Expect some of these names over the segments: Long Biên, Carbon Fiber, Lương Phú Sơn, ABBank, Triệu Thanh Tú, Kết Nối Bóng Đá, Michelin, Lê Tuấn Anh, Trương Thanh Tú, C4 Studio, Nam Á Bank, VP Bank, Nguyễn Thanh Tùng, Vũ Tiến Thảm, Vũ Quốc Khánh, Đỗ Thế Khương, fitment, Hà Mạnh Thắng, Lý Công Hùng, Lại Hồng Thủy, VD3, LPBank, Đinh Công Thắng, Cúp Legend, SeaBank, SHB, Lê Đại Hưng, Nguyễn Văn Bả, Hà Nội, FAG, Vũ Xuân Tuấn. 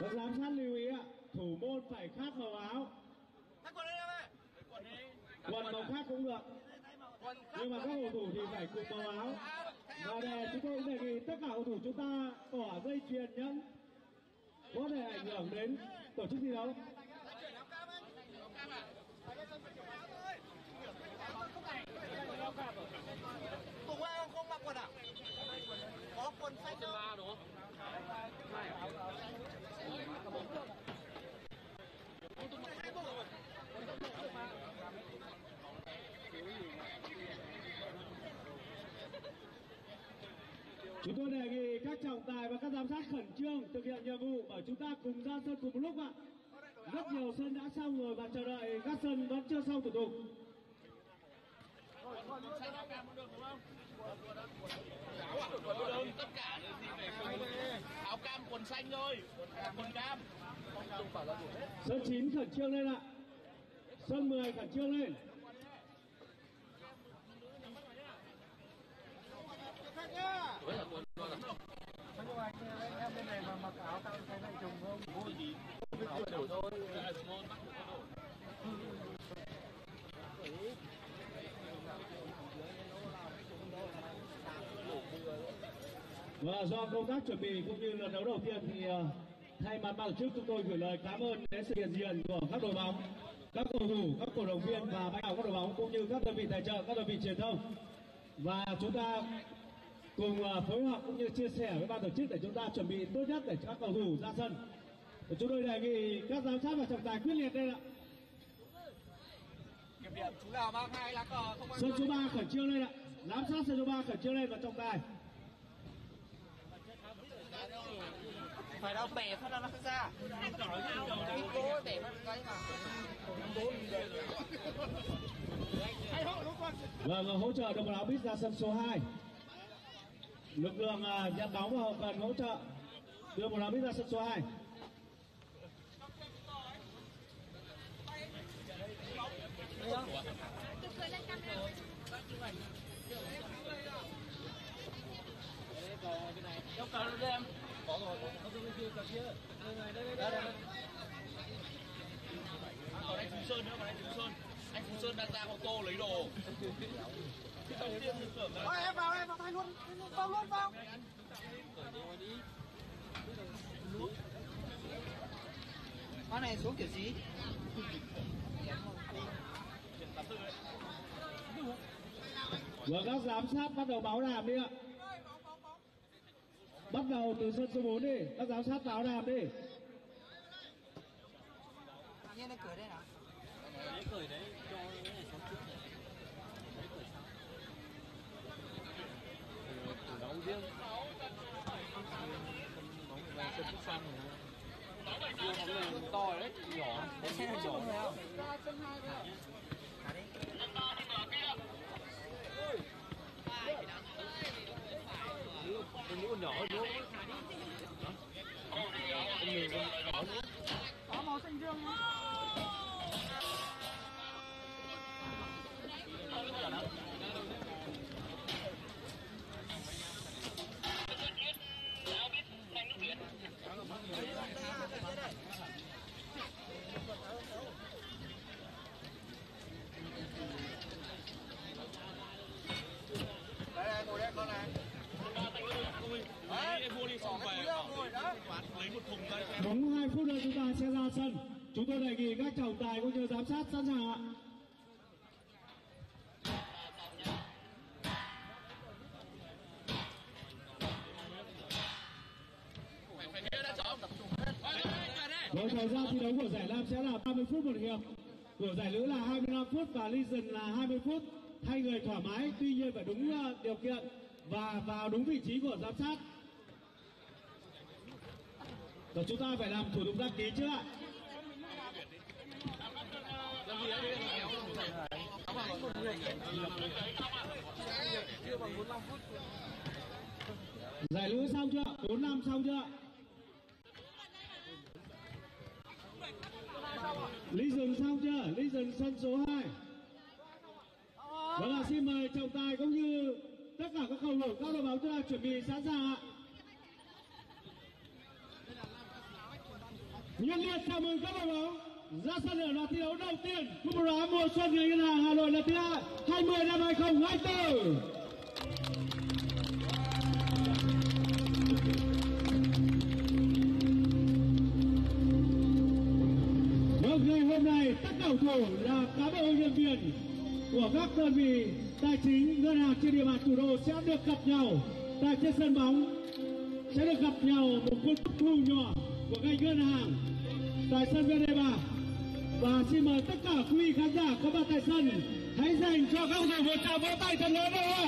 Các giám sát lưu ý ạ, thủ môn phải khác màu áo. Quần màu khác cũng được, nhưng mà các cầu thủ thì phải cùng màu áo. Và để chúng tôi đề nghị tất cả cầu thủ chúng ta tỏ dây chuyền nhẫn có thể ảnh hưởng đến tổ chức thi đấu. Tùng Hoa không mặc quần à? Có quần xanh đâu. Chúng tôi đề nghị các trọng tài và các giám sát khẩn trương thực hiện nhiệm vụ, bởi chúng ta cùng ra sân cùng một lúc ạ. Rất nhiều sân đã xong rồi và chờ đợi các sân vẫn chưa xong thủ tục. Tất cả áo cam quần xanh thôi, quần cam. Sân 9 khẩn trương lên ạ. Sân 10 khẩn trương lên. Em bên này mà mặc áo tao thấy này trùng không? Vui gì? Đủ thôi. Và do công tác chuẩn bị cũng như lần đấu đầu tiên thì thay mặt ban tổ chức chúng tôi gửi lời cảm ơn đến sự hiện diện của các đội bóng, các cầu thủ, các cổ động viên và ban đạo các đội bóng cũng như các đơn vị tài trợ, các đơn vị truyền thông. Và chúng ta cùng phối hợp cũng như chia sẻ với ban tổ chức để chúng ta chuẩn bị tốt nhất để các cầu thủ ra sân. Và chúng tôi đề nghị các giám sát và trọng tài quyết liệt đây ạ. Chú nào mang hai lá cờ không mang. Sân số 3 khẩn trương lên ạ. Giám sát sân số 3 khẩn trương lên và trọng tài. Phải đâu bẻ phát ra nó sẽ ra. Cố bẻ phát cái mà. Vâng, hỗ trợ đồng áo bít ra sân số 2. Lực lượng nhận bóng và hậu cần hỗ trợ đưa một lá bít ra sân số 2. Còn anh Phú Sơn nữa, còn anh Phú Sơn. Anh Phú Sơn đang ra ô tô lấy đồ. Ôi, em vào thay luôn. Vào. Con này xuống kiểu gì? Vừa các giám sát bắt đầu báo đàm đi ạ. Bắt đầu từ sân số 4 đi, các giám sát báo đàm đi. Nhiên anh cởi đây nào. Đấy cởi đấy, cho cái này xuống trước này. Đấy cởi sau. Từ đấu riêng. Bóng ra sân phút xanh rồi. Bóng này to rồi đấy, nhỏ. Đấy xe này nhỏ rồi không? Thả đi. Sân 3 thì mở kia. Con nữ còn nhỏ hơn đúng không? Con người con nhỏ có màu xanh dương không? Đây ngồi đây con này. Đúng 2 phút nữa chúng ta sẽ ra sân. Chúng tôi đề nghị các trọng tài cũng như giám sát sẵn sàng ạ. Với thời gian thi đấu của giải Nam sẽ là 30 phút một hiệp, của giải Nữ là 25 phút và Legend là 20 phút. Thay người thoải mái, tuy nhiên phải đúng điều kiện và vào đúng vị trí của giám sát. Và chúng ta phải làm thủ tục đăng ký trước ạ. Giải Nữ xong chưa? 4-5 xong chưa? Lý Dừng xong chưa? Lý Dừng sân số 2. Vâng ạ, xin mời trọng tài cũng như tất cả các cầu thủ, các đội bóng chúng ta chuẩn bị sẵn sàng ạ. Nhiệt liệt chào mừng các đội bóng ra sân ở loạt thi đấu đầu tiên Cúp bóng đá mùa xuân người Yên Hà Nội lần thứ 20 năm 2024. Vâng, ngày hôm nay các cầu thủ là cán bộ nhân viên của các đơn vị tài chính ngân hàng trên địa bàn thủ đô sẽ được gặp nhau tại trên sân bóng, sẽ được gặp nhau một cơn thu nhỏ của ngành ngân hàng tại sân VD3. Và xin mời tất cả quý vị khán giả có mặt tại sân hãy dành cho các cầu thủ một tràng vỗ tay thật lớn đâu ạ.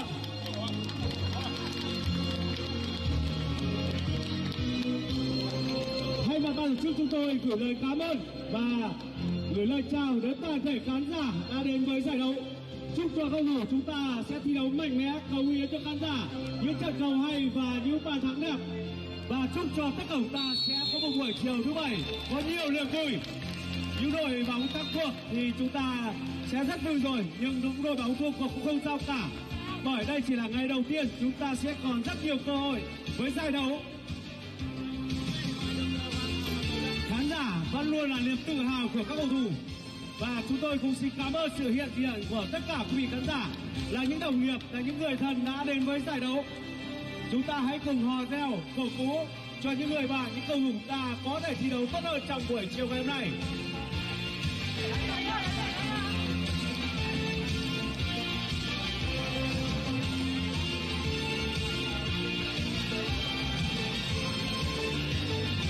Thay mặt ban tổ chức chúng tôi gửi lời cảm ơn và gửi lời chào đến toàn thể khán giả đã đến với giải đấu. Chúc cho cầu thủ chúng ta sẽ thi đấu mạnh mẽ, cầu nguyện cho khán giả những trận cầu hay và những bàn thắng đẹp. Và chúc cho tất cả chúng ta sẽ có một buổi chiều thứ Bảy có nhiều niềm vui. Những đội bóng thắng cuộc thì chúng ta sẽ rất vui rồi, nhưng những đội bóng thua cuộc cũng không sao cả. Bởi đây chỉ là ngày đầu tiên, chúng ta sẽ còn rất nhiều cơ hội với giải đấu. Khán giả vẫn luôn là niềm tự hào của các cầu thủ. Và chúng tôi cũng xin cảm ơn sự hiện diện của tất cả quý vị khán giả, là những đồng nghiệp, là những người thân đã đến với giải đấu. Chúng ta hãy cùng hò reo, cổ vũ cho những người bạn, những cầu thủ ta có thể thi đấu tốt hơn trong buổi chiều ngày hôm nay.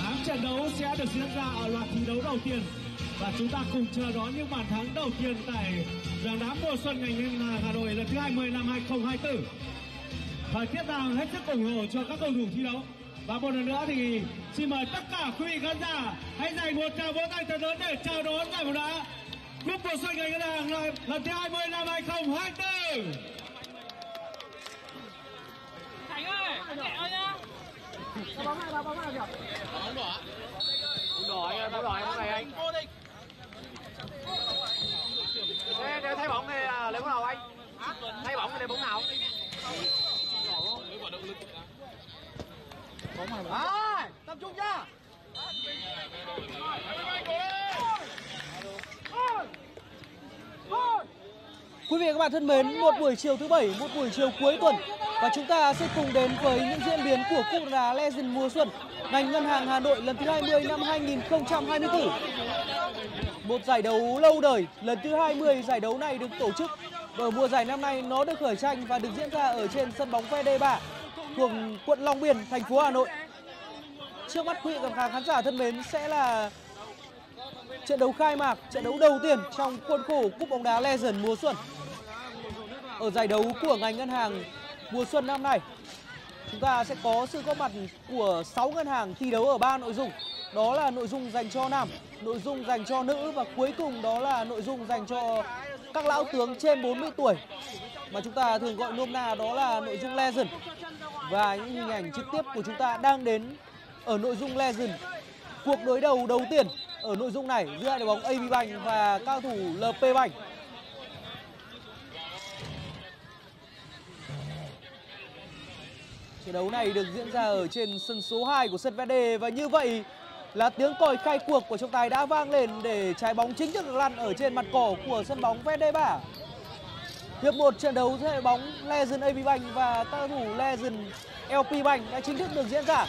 Tám trận đấu sẽ được diễn ra ở loạt thi đấu đầu tiên và chúng ta cùng chờ đón những bàn thắng đầu tiên tại giải đấu mùa xuân ngành Yên Hà Nội lần thứ 20 năm 2024. Thời tiết đang hết sức ủng hộ cho các cầu thủ thi đấu. Và một lần nữa thì xin mời tất cả quý vị khán giả hãy dành một tràng vỗ tay thật lớn để chào đón giải bóng đá Cúp mùa xuân ngành Yên Hà Nội lần thứ 20 năm 2024. Thành ơi, nhẹ thôi nhá. Bóng đỏ. Bóng đỏ anh, bóng đỏ anh hôm nay anh. Thế thay bóng này là lấy bóng nào anh? Thay bóng thì lấy bóng nào? À, tập trung nha. Quý vị và các bạn thân mến, một buổi chiều thứ Bảy, một buổi chiều cuối tuần và chúng ta sẽ cùng đến với những diễn biến của Cúp bóng đá Legend mùa xuân ngành Ngân hàng Hà Nội lần thứ 20 năm 2024. Một giải đấu lâu đời, lần thứ 20 giải đấu này được tổ chức. Ở mùa giải năm nay nó được khởi tranh và được diễn ra ở trên sân bóng VD3 thuộc quận Long Biên, thành phố Hà Nội. Trước mắt quý vị và khán giả thân mến sẽ là trận đấu khai mạc, trận đấu đầu tiên trong khuôn khổ Cúp bóng đá Legend mùa xuân. Ở giải đấu của ngành ngân hàng mùa xuân năm nay, chúng ta sẽ có sự góp mặt của 6 ngân hàng thi đấu ở 3 nội dung. Đó là nội dung dành cho nam, nội dung dành cho nữ và cuối cùng đó là nội dung dành cho các lão tướng trên 40 tuổi mà chúng ta thường gọi nôm na đó là nội dung Legend. Và những hình ảnh trực tiếp của chúng ta đang đến ở nội dung Legend. Cuộc đối đầu đầu tiên ở nội dung này giữa đội bóng ABBank và cao thủ LPBank. Trận đấu này được diễn ra ở trên sân số 2 của sân VD và như vậy là tiếng còi khai cuộc của trọng tài đã vang lên để trái bóng chính thức được lăn ở trên mặt cỏ của sân bóng VD3. Hiệp 1 trận đấu giữa đội bóng Legend ABBank và cao thủ Legend LPBank đã chính thức được diễn ra.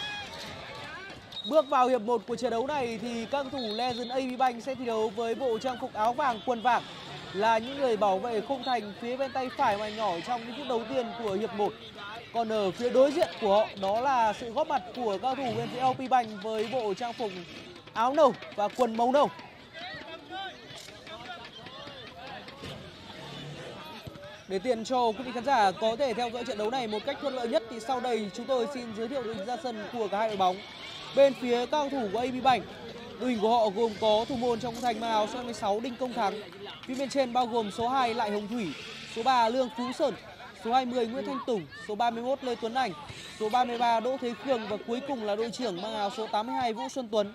Bước vào hiệp 1 của trận đấu này thì các cầu thủ Legend ABBank sẽ thi đấu với bộ trang phục áo vàng quần vàng là những người bảo vệ khung thành phía bên tay phải màn nhỏ trong những phút đầu tiên của hiệp 1. Còn ở phía đối diện của họ đó là sự góp mặt của cao thủ bên phía LPBank với bộ trang phục áo nâu và quần màu nâu. Để tiện cho quý vị khán giả có thể theo dõi trận đấu này một cách thuận lợi nhất thì sau đây chúng tôi xin giới thiệu đội hình ra sân của cả hai đội bóng. Bên phía cao thủ của ABBank, đội hình của họ gồm có thủ môn trong khung thành mang áo số 26 Đinh Công Thắng. Phía bên trên bao gồm số 2 Lại Hồng Thủy, số 3 Lương Phú Sơn, số 20 Nguyễn Thanh Tùng, số 31 Lê Tuấn Anh, số 33 Đỗ Thế Khương và cuối cùng là đội trưởng mang áo số 82 Vũ Xuân Tuấn.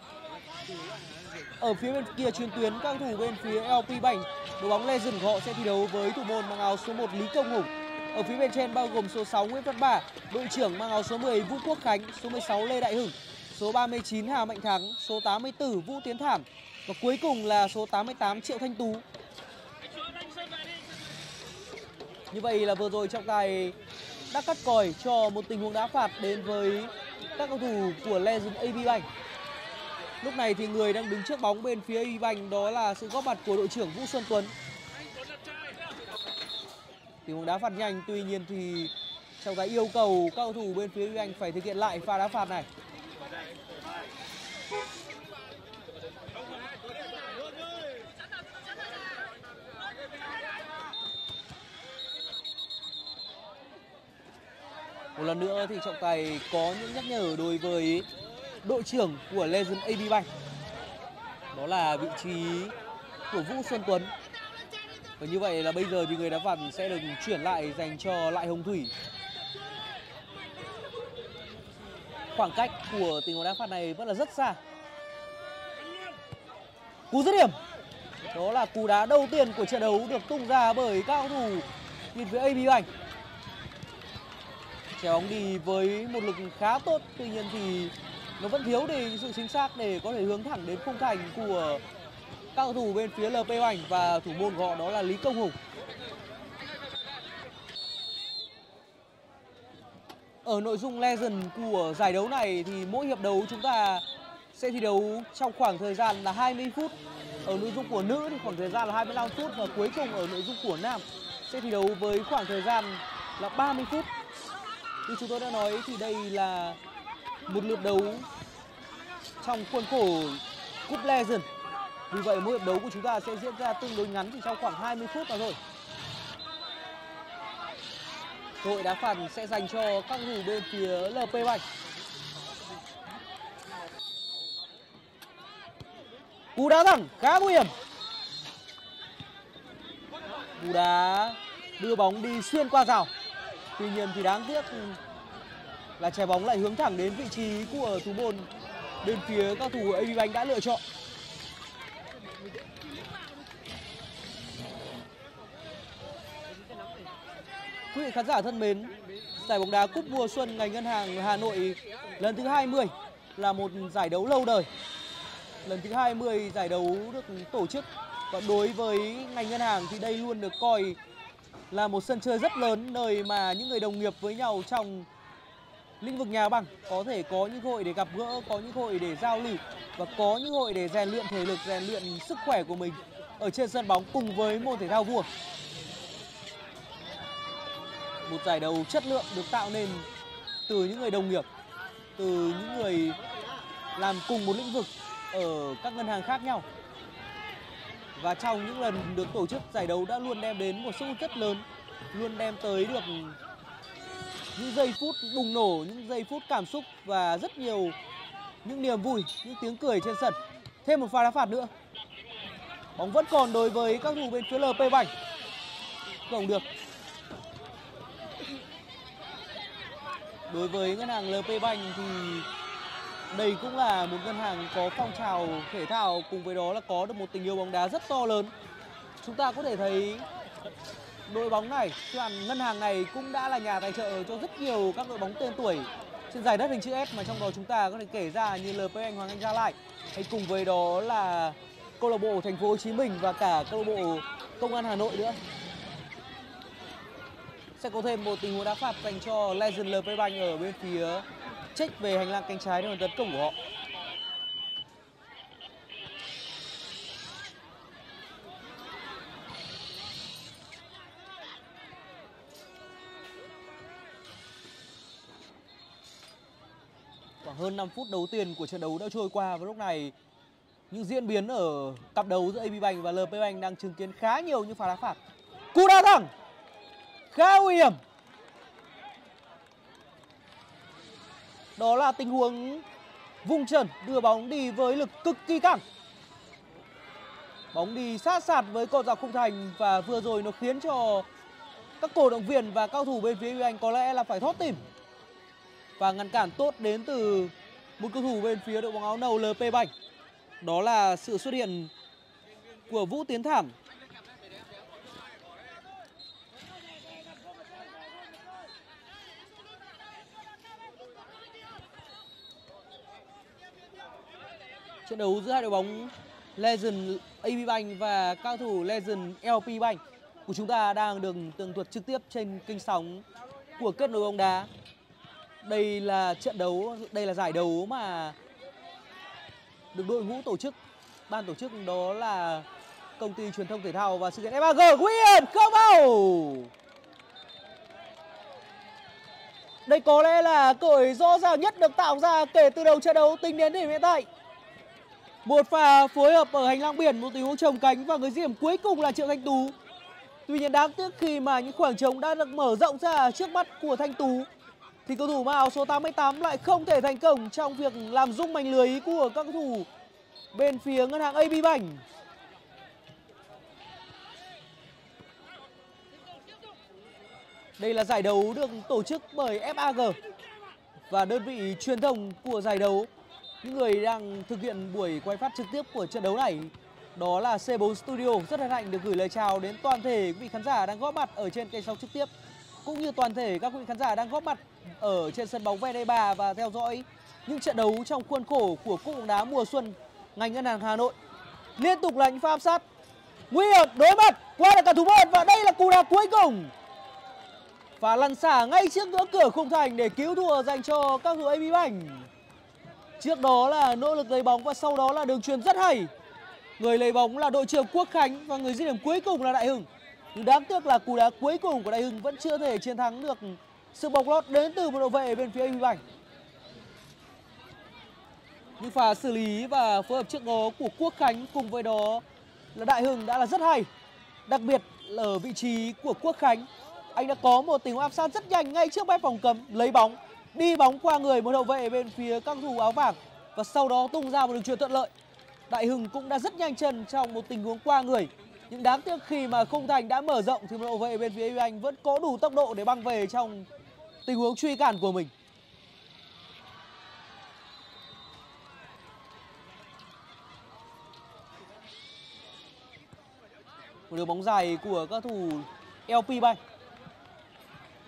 Ở phía bên kia truyền tuyến, các cầu thủ bên phía LPBank, đội bóng Legend của họ sẽ thi đấu với thủ môn mang áo số 1 Lý Công Hùng. Ở phía bên trên bao gồm số 6 Nguyễn Văn Bả, đội trưởng mang áo số 10 Vũ Quốc Khánh, số 16 Lê Đại Hưng, số 39 Hà Mạnh Thắng, số 84 Vũ Tiến Thảm và cuối cùng là số 88 Triệu Thanh Tú. Như vậy là vừa rồi trọng tài đã cắt còi cho một tình huống đá phạt đến với các cầu thủ của Legend ABBank. Lúc này thì người đang đứng trước bóng bên phía ABBank đó là sự góp mặt của đội trưởng Vũ Xuân Tuấn. Tình huống đá phạt nhanh, tuy nhiên thì trọng tài yêu cầu các cầu thủ bên phía ABBank phải thực hiện lại pha đá phạt này. Một lần nữa thì trọng tài có những nhắc nhở đối với đội trưởng của Legend ABBank, đó là vị trí của Vũ Xuân Tuấn. Và như vậy là bây giờ thì người đá phạt sẽ được chuyển lại dành cho Lại Hồng Thủy. Khoảng cách của tình huống đá phạt này vẫn là rất xa. Cú dứt điểm, đó là cú đá đầu tiên của trận đấu được tung ra bởi các cầu thủ nhìn với ABBank. Chèo bóng đi với một lực khá tốt, tuy nhiên thì nó vẫn thiếu đi sự chính xác để có thể hướng thẳng đến khung thành của các cầu thủ bên phía LPBank và thủ môn của họ đó là Lý Công Hùng. Ở nội dung Legend của giải đấu này thì mỗi hiệp đấu chúng ta sẽ thi đấu trong khoảng thời gian là 20 phút. Ở nội dung của nữ thì khoảng thời gian là 25 phút và cuối cùng ở nội dung của nam sẽ thi đấu với khoảng thời gian là 30 phút. Như chúng tôi đã nói thì đây là một lượt đấu trong khuôn khổ Cúp Legend. Vì vậy mỗi hiệp đấu của chúng ta sẽ diễn ra tương đối ngắn, chỉ trong khoảng 20 phút mà thôi. Cơ hội đá phạt sẽ dành cho các cầu thủ bên phía LPBank. Cú đá thẳng khá nguy hiểm. Cú đá đưa bóng đi xuyên qua rào. Tuy nhiên thì đáng tiếc là chè bóng lại hướng thẳng đến vị trí của thủ môn bên phía các thủ ABBank đã lựa chọn. Quý vị khán giả thân mến, giải bóng đá Cúp Mùa Xuân ngành ngân hàng Hà Nội lần thứ 20 là một giải đấu lâu đời. Lần thứ 20 giải đấu được tổ chức và đối với ngành ngân hàng thì đây luôn được coi là một sân chơi rất lớn, nơi mà những người đồng nghiệp với nhau trong lĩnh vực nhà băng có thể có những cơ hội để gặp gỡ, có những cơ hội để giao lưu và có những cơ hội để rèn luyện thể lực, rèn luyện sức khỏe của mình ở trên sân bóng cùng với môn thể thao vua. Một giải đấu chất lượng được tạo nên từ những người đồng nghiệp, từ những người làm cùng một lĩnh vực ở các ngân hàng khác nhau. Và trong những lần được tổ chức, giải đấu đã luôn đem đến một sức hút rất lớn, luôn đem tới được những giây phút bùng nổ, những giây phút cảm xúc và rất nhiều những niềm vui, những tiếng cười trên sân. Thêm một pha đá phạt nữa. Bóng vẫn còn đối với các thủ bên phía LPBank. Không được. Đối với ngân hàng LPBank thì đây cũng là một ngân hàng có phong trào thể thao, cùng với đó là có được một tình yêu bóng đá rất to lớn. Chúng ta có thể thấy đội bóng này, đoàn ngân hàng này cũng đã là nhà tài trợ cho rất nhiều các đội bóng tên tuổi trên giải đất hình chữ S, mà trong đó chúng ta có thể kể ra như LPBank Hoàng Anh Gia Lai, hay cùng với đó là câu lạc bộ Thành phố Hồ Chí Minh và cả câu lạc bộ Công an Hà Nội nữa. Sẽ có thêm một tình huống đá phạt dành cho Legend LPBank ở bên phía check về hành lang cánh trái để tấn công của họ. Khoảng hơn 5 phút đầu tiên của trận đấu đã trôi qua và lúc này những diễn biến ở cặp đấu giữa ABBank và LPBank đang chứng kiến khá nhiều những pha đá phạt. Cú đá thẳng khá nguy hiểm. Đó là tình huống vung chân đưa bóng đi với lực cực kỳ căng. Bóng đi sát sạt với cột dọc khung thành và vừa rồi nó khiến cho các cổ động viên và cầu thủ bên phía ABBank có lẽ là phải thót tim. Và ngăn cản tốt đến từ một cầu thủ bên phía đội bóng áo nâu LPBank. đó là sự xuất hiện của Vũ Tiến Thản. Trận đấu giữa hai đội bóng Legend ABBank và cao thủ Legend LPBank của chúng ta đang được tường thuật trực tiếp trên kênh sóng của Kết Nối Bóng Đá. Đây là trận đấu, đây là giải đấu mà được đội ngũ tổ chức, ban tổ chức đó là công ty truyền thông thể thao và sự kiện FAG ghi hình không vào. Đây có lẽ là cơ hội rõ ràng nhất được tạo ra kể từ đầu trận đấu tính đến điểm hiện tại. Một pha phối hợp ở hành lang biển, một tình huống chồng cánh và người dứt điểm cuối cùng là Trương Thanh Tú. Tuy nhiên đáng tiếc khi mà những khoảng trống đã được mở rộng ra trước mắt của Thanh Tú thì cầu thủ mang áo số 88 lại không thể thành công trong việc làm rung mảnh lưới của các cầu thủ bên phía ngân hàng ABBank. Đây là giải đấu được tổ chức bởi FAG và đơn vị truyền thông của giải đấu. Những người đang thực hiện buổi quay phát trực tiếp của trận đấu này đó là C4 Studio. Rất hân hạnh được gửi lời chào đến toàn thể quý vị khán giả đang góp mặt ở trên kênh sóng trực tiếp, cũng như toàn thể các quý vị khán giả đang góp mặt ở trên sân bóng VD3 và theo dõi những trận đấu trong khuôn khổ của Cúp bóng đá mùa xuân ngành ngân hàng Hà Nội. Liên tục là những pha áp sát nguy hiểm, đối mặt qua được cả thủ môn và đây là cú đá cuối cùng và lăn xả ngay trước ngưỡng cửa khung thành để cứu thua dành cho các thủ ABBank. Trước đó là nỗ lực lấy bóng và sau đó là đường truyền rất hay. Người lấy bóng là đội trưởng Quốc Khánh và người dứt điểm cuối cùng là Đại Hưng. Nhưng đáng tiếc là cú đá cuối cùng của Đại Hưng vẫn chưa thể chiến thắng được sự bộc lót đến từ một hậu vệ bên phía ABBank. Những pha xử lý và phối hợp trước đó của Quốc Khánh cùng với đó là Đại Hưng đã là rất hay. Đặc biệt là ở vị trí của Quốc Khánh, anh đã có một tình huống áp sát rất nhanh ngay trước mép vòng cấm, lấy bóng, đi bóng qua người một hậu vệ bên phía các thủ áo vàng và sau đó tung ra một đường chuyền thuận lợi. Đại Hưng cũng đã rất nhanh chân trong một tình huống qua người, nhưng đáng tiếc khi mà khung thành đã mở rộng thì một hậu vệ bên phía ABBank vẫn có đủ tốc độ để băng về trong tình huống truy cản của mình. Một đường bóng dài của các thủ LPBank.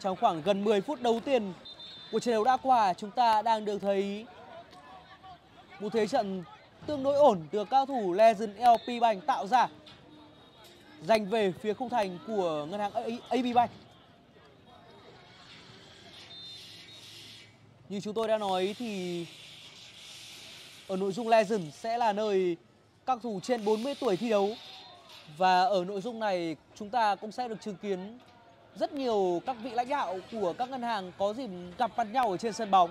Trong khoảng gần 10 phút đầu tiên của trận đấu đã qua, chúng ta đang được thấy một thế trận tương đối ổn được các thủ Legend LPBank tạo ra, giành về phía khung thành của ngân hàng ABBank. Như chúng tôi đã nói thì ở nội dung Legend sẽ là nơi các thủ trên 40 tuổi thi đấu, và ở nội dung này chúng ta cũng sẽ được chứng kiến rất nhiều các vị lãnh đạo của các ngân hàng có dịp gặp mặt nhau ở trên sân bóng.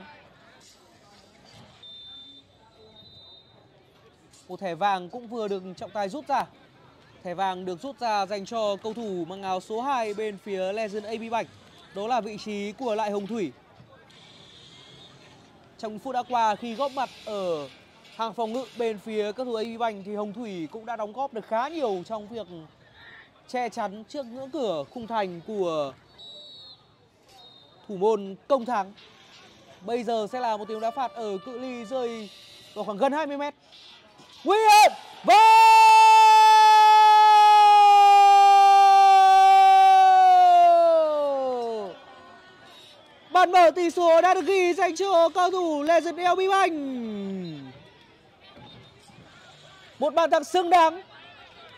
Một thẻ vàng cũng vừa được trọng tài rút ra. Thẻ vàng được rút ra dành cho cầu thủ mang áo số 2 bên phía Legend ABBank, đó là vị trí của Lại Hồng Thủy. Trong phút đã qua, khi góp mặt ở hàng phòng ngự bên phía các thủ ABBank thì Hồng Thủy cũng đã đóng góp được khá nhiều trong việc che chắn trước ngưỡng cửa khung thành của thủ môn Công Thắng. Bây giờ sẽ là một tình huống đá phạt ở cự ly rơi vào khoảng gần 20 mét. Nguy hiểm và bàn mở tỷ số đã được ghi dành cho cầu thủ Legend LPBank. Một bàn thắng xứng đáng,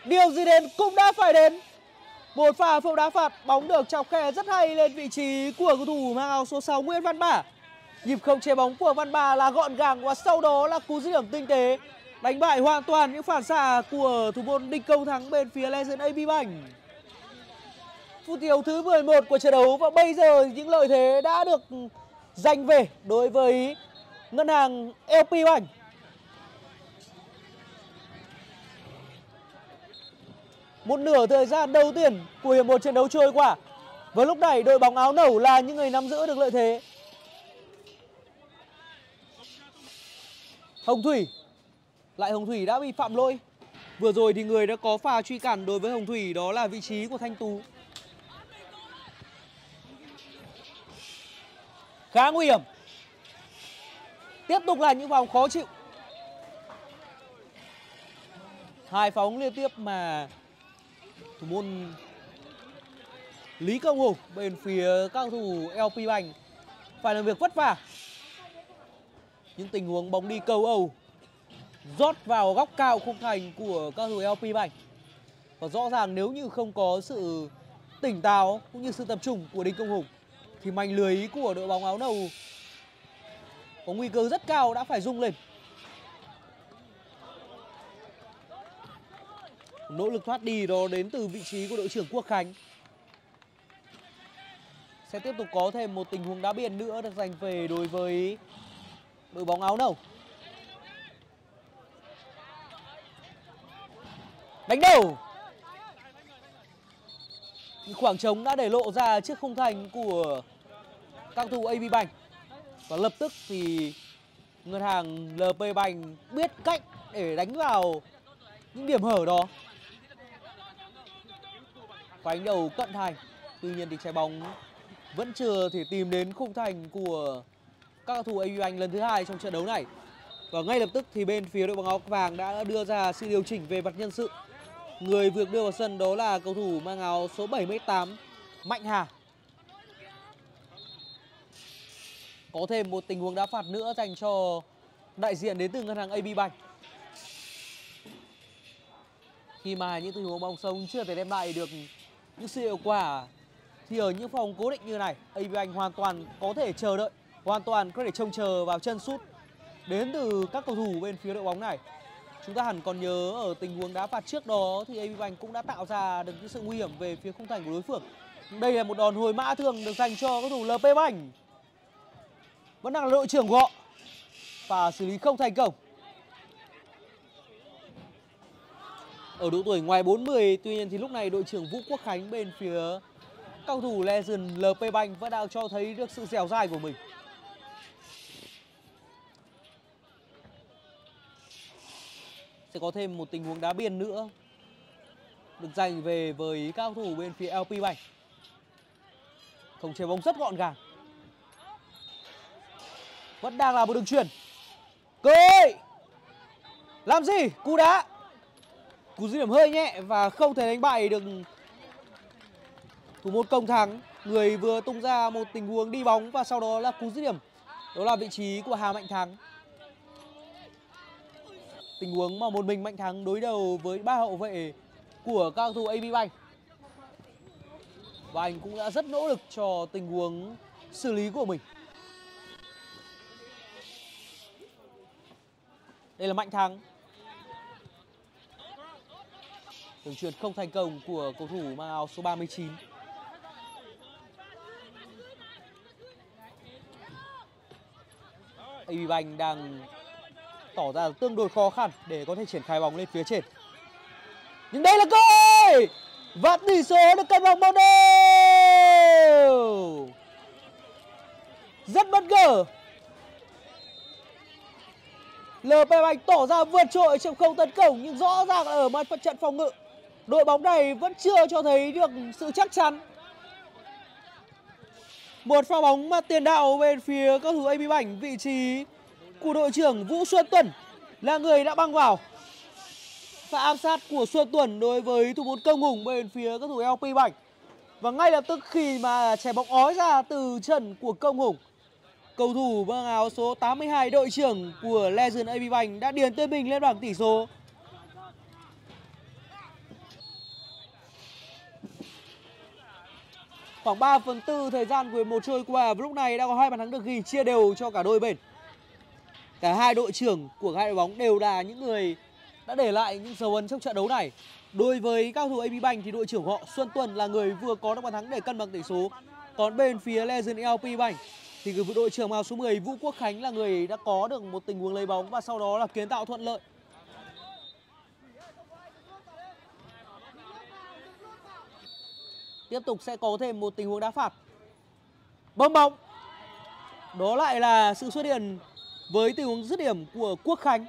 điều gì đến cũng đã phải đến. Một pha phẫu đá phạt, bóng được chọc khe rất hay lên vị trí của cầu thủ mang áo số 6 Nguyễn Văn Ba. Nhịp khống chế bóng của Văn Ba là gọn gàng và sau đó là cú dứt điểm tinh tế, đánh bại hoàn toàn những phản xạ của thủ môn Đinh Công Thắng bên phía Legend ABBank. Phút thiếu thứ 11 của trận đấu và bây giờ những lợi thế đã được giành về đối với ngân hàng LPBank. Một nửa thời gian đầu tiên của hiệp một trận đấu trôi qua, với lúc này đội bóng áo nâu là những người nắm giữ được lợi thế. Hồng Thủy, Lại Hồng Thủy đã bị phạm lỗi. Vừa rồi thì người đã có pha truy cản đối với Hồng Thủy, đó là vị trí của Thanh Tú. Khá nguy hiểm. Tiếp tục là những vòng khó chịu. Hai pha bóng liên tiếp mà thủ môn Lý Công Hùng bên phía các cầu thủ LPBank phải làm việc vất vả. Những tình huống bóng đi cầu âu rót vào góc cao khung thành của các cầu thủ LPBank. Và rõ ràng nếu như không có sự tỉnh táo cũng như sự tập trung của Đinh Công Hùng thì mảnh lưới của đội bóng áo nâu có nguy cơ rất cao đã phải rung lên. Nỗ lực thoát đi đó đến từ vị trí của đội trưởng Quốc Khánh. Sẽ tiếp tục có thêm một tình huống đá biên nữa được dành về đối với đội bóng áo nâu. Đánh đầu. Khoảng trống đã để lộ ra trước khung thành của các cầu thủ ABBank. Và lập tức thì ngân hàng LPBank biết cách để đánh vào những điểm hở đó. Và đánh đầu cận thành. Tuy nhiên thì trái bóng vẫn chưa thể tìm đến khung thành của các cầu thủ ABBank lần thứ hai trong trận đấu này. Và ngay lập tức thì bên phía đội bóng áo vàng đã đưa ra sự điều chỉnh về mặt nhân sự. Người vừa đưa vào sân đó là cầu thủ mang áo số 78 Mạnh Hà. Có thêm một tình huống đá phạt nữa dành cho đại diện đến từ ngân hàng ABBank. Khi mà những tình huống bóng sông chưa thể đem lại được những sự hiệu quả thì ở những phòng cố định như này, ABBank hoàn toàn có thể chờ đợi, hoàn toàn có thể trông chờ vào chân sút đến từ các cầu thủ bên phía đội bóng này. Chúng ta hẳn còn nhớ ở tình huống đá phạt trước đó thì ABBank cũng đã tạo ra được những sự nguy hiểm về phía khung thành của đối phương. Đây là một đòn hồi mã thường được dành cho cầu thủ LPBank. Vẫn đang là đội trưởng của họ và xử lý không thành công. Ở độ tuổi ngoài 40, tuy nhiên thì lúc này đội trưởng Vũ Quốc Khánh bên phía các cầu thủ Legend LPBank vẫn đang cho thấy được sự dẻo dai của mình. Sẽ có thêm một tình huống đá biên nữa được dành về với các cầu thủ bên phía LPBank. Khống chế bóng rất gọn gàng. Vẫn đang là một đường chuyền. Cơ hội. Làm gì? Cú đá. Cú dứt điểm hơi nhẹ và không thể đánh bại được thủ môn Công Thắng, người vừa tung ra một tình huống đi bóng và sau đó là cú dứt điểm. Đó là vị trí của Hà Mạnh Thắng. Tình huống mà một mình Mạnh Thắng đối đầu với ba hậu vệ của các cầu thủ ABBank. Và anh cũng đã rất nỗ lực cho tình huống xử lý của mình. Đây là Mạnh Thắng. Đường chuyền không thành công của cầu thủ mang áo số 39. ABBank đang tỏ ra tương đối khó khăn để có thể triển khai bóng lên phía trên. Nhưng đây là cơ hội! Và tỷ số được cân bằng 1-0. Rất bất ngờ. LPBank tỏ ra vượt trội trong không tấn công nhưng rõ ràng ở mặt trận phòng ngự, đội bóng này vẫn chưa cho thấy được sự chắc chắn. Một pha bóng mà tiền đạo bên phía các cầu thủ ABBank, vị trí của đội trưởng Vũ Xuân Tuần là người đã băng vào. Pha áp sát của Xuân Tuần đối với thủ môn Công Hùng bên phía các cầu thủ LPBank. Và ngay lập tức khi mà trái bóng ói ra từ chân của Công Hùng, cầu thủ mang áo số 82 đội trưởng của Legend ABBank đã điền tên mình lên bảng tỷ số. Khoảng 3/4 thời gian của hiệp 1 trôi qua và lúc này đã có hai bàn thắng được ghi chia đều cho cả đôi bên. Cả hai đội trưởng của hai đội bóng đều là những người đã để lại những dấu ấn trong trận đấu này. Đối với các cầu thủ ABBank thì đội trưởng họ Xuân Tuần là người vừa có được bàn thắng để cân bằng tỷ số. Còn bên phía Legend LPBank thì đội trưởng áo số 10 Vũ Quốc Khánh là người đã có được một tình huống lấy bóng và sau đó là kiến tạo thuận lợi. Tiếp tục sẽ có thêm một tình huống đá phạt. Bấm bóng. Đó lại là sự xuất hiện với tình huống dứt điểm của Quốc Khánh.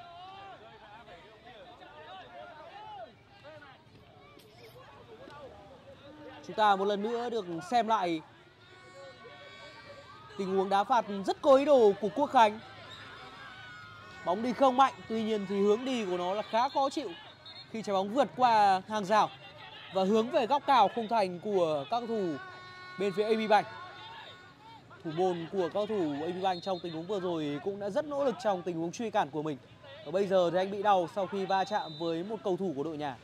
Chúng ta một lần nữa được xem lại tình huống đá phạt rất có ý đồ của Quốc Khánh. Bóng đi không mạnh, tuy nhiên thì hướng đi của nó là khá khó chịu. khi trái bóng vượt qua hàng rào và hướng về góc cao khung thành của các cầu thủ bên phía ABBank. Thủ môn của các cầu thủ ABBank trong tình huống vừa rồi cũng đã rất nỗ lực trong tình huống truy cản của mình. Và bây giờ thì anh bị đau sau khi va chạm với một cầu thủ của đội nhà.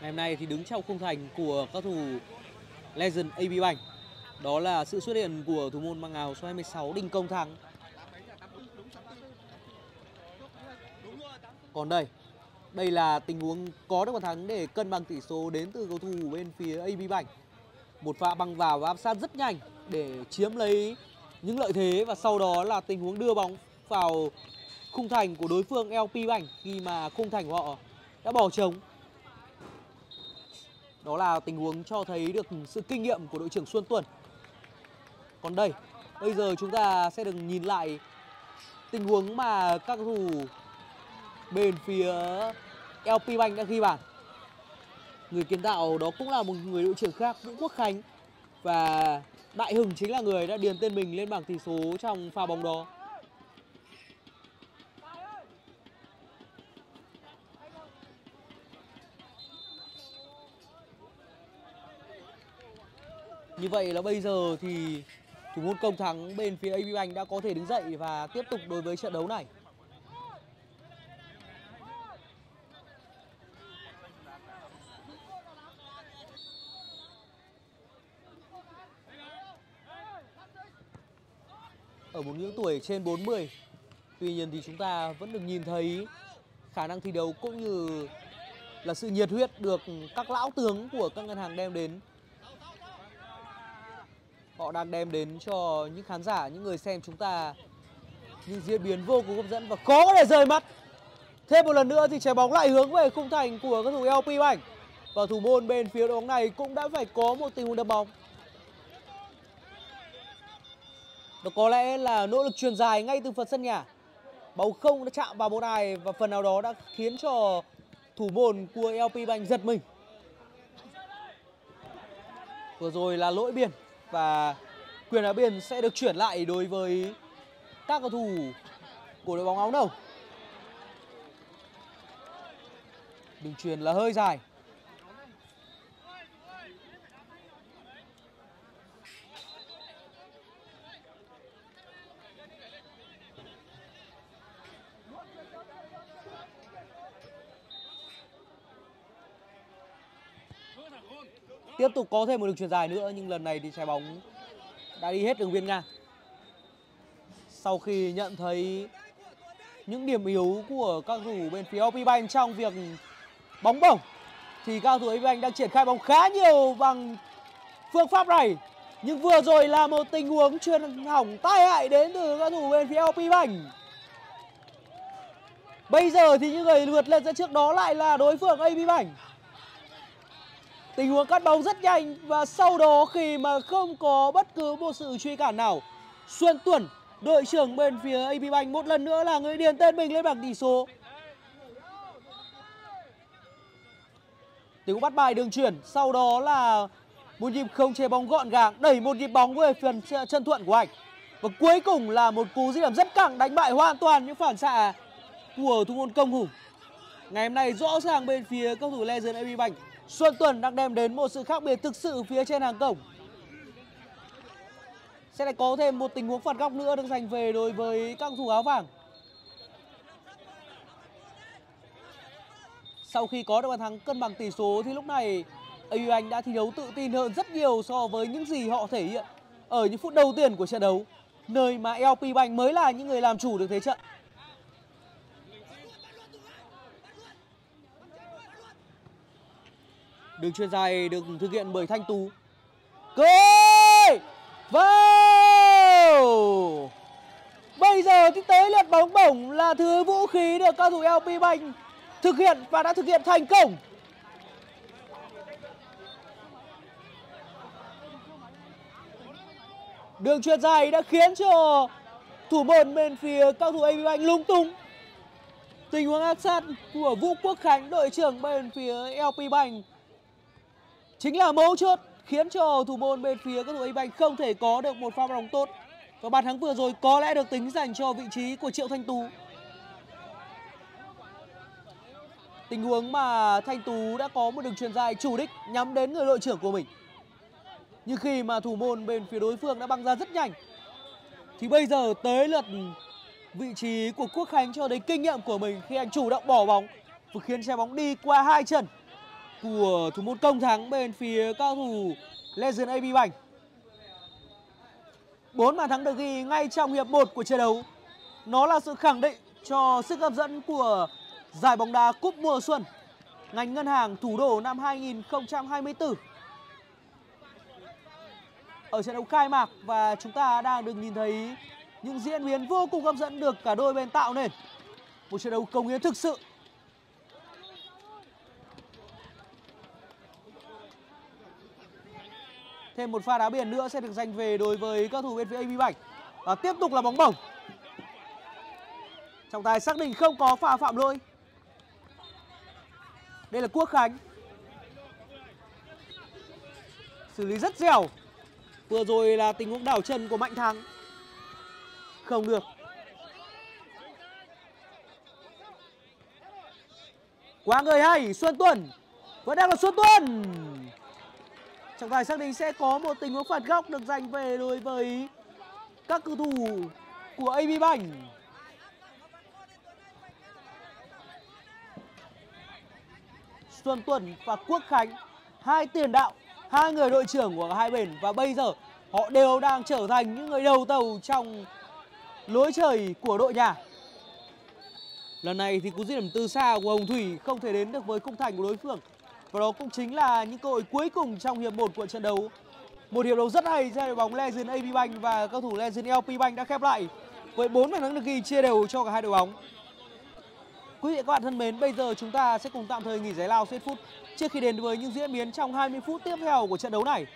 Ngày hôm nay thì đứng trong khung thành của các thủ Legend ABBank, đó là sự xuất hiện của thủ môn mang áo số 26 Đinh Công Thắng. Còn đây là tình huống có được bàn thắng để cân bằng tỷ số đến từ cầu thủ bên phía ABBank. Một pha băng vào và áp sát rất nhanh để chiếm lấy những lợi thế, và sau đó là tình huống đưa bóng vào khung thành của đối phương LPBank khi mà khung thành của họ đã bỏ trống. Đó là tình huống cho thấy được sự kinh nghiệm của đội trưởng Xuân Tuần. Còn bây giờ chúng ta sẽ được nhìn lại tình huống mà các cầu thủ bên phía LPBank đã ghi bàn. Người kiến tạo đó cũng là một người đội trưởng khác, Vũ Quốc Khánh. Và Đại Hưng chính là người đã điền tên mình lên bảng tỷ số trong pha bóng đó. Như vậy là bây giờ thì thủ môn Công Thắng bên phía ABBank đã có thể đứng dậy và tiếp tục đối với trận đấu này. Ở một ngưỡng tuổi trên 40, tuy nhiên thì chúng ta vẫn được nhìn thấy khả năng thi đấu cũng như là sự nhiệt huyết được các lão tướng của các ngân hàng đem đến. Họ đang đem đến cho những khán giả, những người xem chúng ta những diễn biến vô cùng hấp dẫn và khó để rời mắt. Thêm một lần nữa thì trái bóng lại hướng về khung thành của các thủ LPBank. Và thủ môn bên phía đội bóng này cũng đã phải có một tình huống đập bóng. Đó có lẽ là nỗ lực chuyền dài ngay từ phần sân nhà. Bóng không đã chạm vào bóng ai và phần nào đó đã khiến cho thủ môn của LPBank giật mình. Vừa rồi là lỗi biên. Và quyền đá biên sẽ được chuyển lại đối với các cầu thủ của đội bóng áo nâu. Đường chuyền là hơi dài. Tiếp tục có thêm một đường chuyền dài nữa, nhưng lần này thì trái bóng đã đi hết đường biên ngang. Sau khi nhận thấy những điểm yếu của các thủ bên phía LPBank trong việc bóng bổng thì các thủ LPBank đang triển khai bóng khá nhiều bằng phương pháp này. Nhưng vừa rồi là một tình huống chuyền hỏng tai hại đến từ các thủ bên phía LPBank. Bây giờ thì những người vượt lên dẫn trước đó lại là đối phương ABBank. Tình huống cắt bóng rất nhanh và sau đó khi mà không có bất cứ một sự truy cản nào, Xuân Tuần, đội trưởng bên phía ABBank một lần nữa là người điền tên mình lên bảng tỷ số. Tình huống bắt bài đường chuyển, sau đó là một nhịp khống chế bóng gọn gàng, đẩy một nhịp bóng về phần chân thuận của anh. Và cuối cùng là một cú dứt điểm rất căng, đánh bại hoàn toàn những phản xạ của thủ môn Công Hùng. Ngày hôm nay rõ ràng bên phía cầu thủ Legend ABBank, Xuân Tuần đang đem đến một sự khác biệt thực sự phía trên hàng cổng. Sẽ lại có thêm một tình huống phạt góc nữa được giành về đối với các cầu thủ áo vàng. Sau khi có được bàn thắng cân bằng tỷ số thì lúc này ABBank đã thi đấu tự tin hơn rất nhiều so với những gì họ thể hiện ở những phút đầu tiên của trận đấu, nơi mà LPBank mới là những người làm chủ được thế trận. Đường chuyền dài được thực hiện bởi Thanh Tú. Cười! Vào! Bây giờ thì tới lượt bóng bổng là thứ vũ khí được các thủ LPBank thực hiện và đã thực hiện thành công. Đường chuyền dài đã khiến cho thủ môn bên phía cao thủ ABBank lung tung. Tình huống áp sát của Vũ Quốc Khánh, đội trưởng bên phía LPBank chính là mấu chốt khiến cho thủ môn bên phía các thủ ABBank không thể có được một pha bóng tốt. Và bàn thắng vừa rồi có lẽ được tính dành cho vị trí của Triệu Thanh Tú. Tình huống mà Thanh Tú đã có một đường chuyền dài chủ đích nhắm đến người đội trưởng của mình. Nhưng khi mà thủ môn bên phía đối phương đã băng ra rất nhanh, thì bây giờ tới lượt vị trí của Quốc Khánh cho thấy kinh nghiệm của mình khi anh chủ động bỏ bóng và khiến trái bóng đi qua hai chân của thủ môn Công Thắng bên phía cao thủ Legend ABBank. 4 bàn thắng được ghi ngay trong hiệp 1 của trận đấu. Nó là sự khẳng định cho sức hấp dẫn của giải bóng đá Cúp Mùa Xuân ngành ngân hàng thủ đô năm 2024. Ở trận đấu khai mạc và chúng ta đang được nhìn thấy những diễn biến vô cùng hấp dẫn được cả đôi bên tạo nên. Một trận đấu cống hiến thực sự. Thêm một pha đá biển nữa sẽ được giành về đối với các thủ bên phía ABBank. Và tiếp tục là bóng bổng. Trọng tài xác định không có pha phạm lỗi. Đây là Quốc Khánh. Xử lý rất dẻo. Vừa rồi là tình huống đảo chân của Mạnh Thắng. Không được. Quá người hay, Xuân Tuân. Vẫn đang là Xuân Tuân. Trọng tài xác định sẽ có một tình huống phạt góc được dành về đối với các cầu thủ của ABBank. Xuân Tuân và Quốc Khánh, hai tiền đạo, hai người đội trưởng của hai bên, và bây giờ họ đều đang trở thành những người đầu tàu trong lối chơi của đội nhà. Lần này thì cú dứt điểm từ xa của Hồng Thủy không thể đến được với khung thành của đối phương. Và đó cũng chính là những cơ hội cuối cùng trong hiệp 1 của trận đấu. Một hiệp đấu rất hay giữa đội bóng Legend ABBank và cầu thủ Legend LPBank đã khép lại với 4 bàn thắng được ghi chia đều cho cả hai đội bóng. Quý vị và các bạn thân mến, bây giờ chúng ta sẽ cùng tạm thời nghỉ giải lao set phút trước khi đến với những diễn biến trong 20 phút tiếp theo của trận đấu này.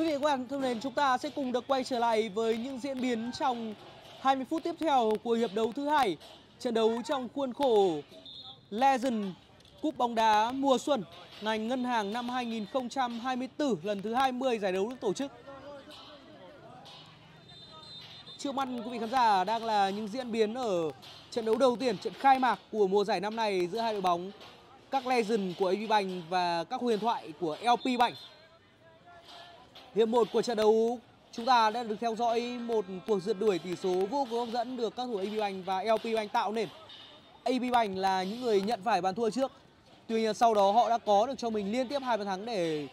Quý vị các bạn thân mến, chúng ta sẽ cùng được quay trở lại với những diễn biến trong 20 phút tiếp theo của hiệp đấu thứ hai, trận đấu trong khuôn khổ Legend Cúp bóng đá mùa xuân ngành ngân hàng năm 2024, lần thứ 20 giải đấu được tổ chức. Trước mắt quý vị khán giả đang là những diễn biến ở trận đấu đầu tiên, trận khai mạc của mùa giải năm nay giữa hai đội bóng các Legend của ABBank và các huyền thoại của LPBank. Hiệp 1 của trận đấu chúng ta đã được theo dõi một cuộc rượt đuổi tỷ số vô cùng hấp dẫn được các thủ ABBank và LPBank tạo nên. ABBank là những người nhận phải bàn thua trước. Tuy nhiên sau đó họ đã có được cho mình liên tiếp hai bàn thắng để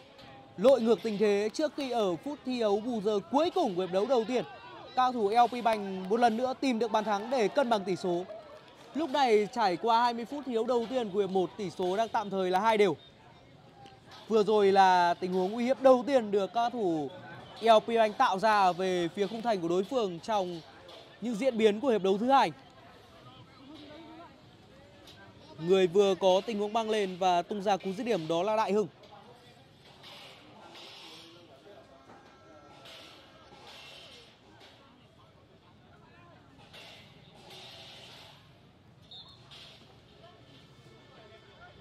lội ngược tình thế trước khi ở phút thi đấu bù giờ cuối cùng của hiệp đấu đầu tiên. Cao thủ LPBank một lần nữa tìm được bàn thắng để cân bằng tỷ số. Lúc này trải qua 20 phút thi đấu đầu tiên của hiệp 1, tỷ số đang tạm thời là 2-2. Vừa rồi là tình huống uy hiếp đầu tiên được các thủ LPBank tạo ra về phía khung thành của đối phương trong những diễn biến của hiệp đấu thứ hai. Người vừa có tình huống băng lên và tung ra cú dứt điểm đó là Đại Hưng.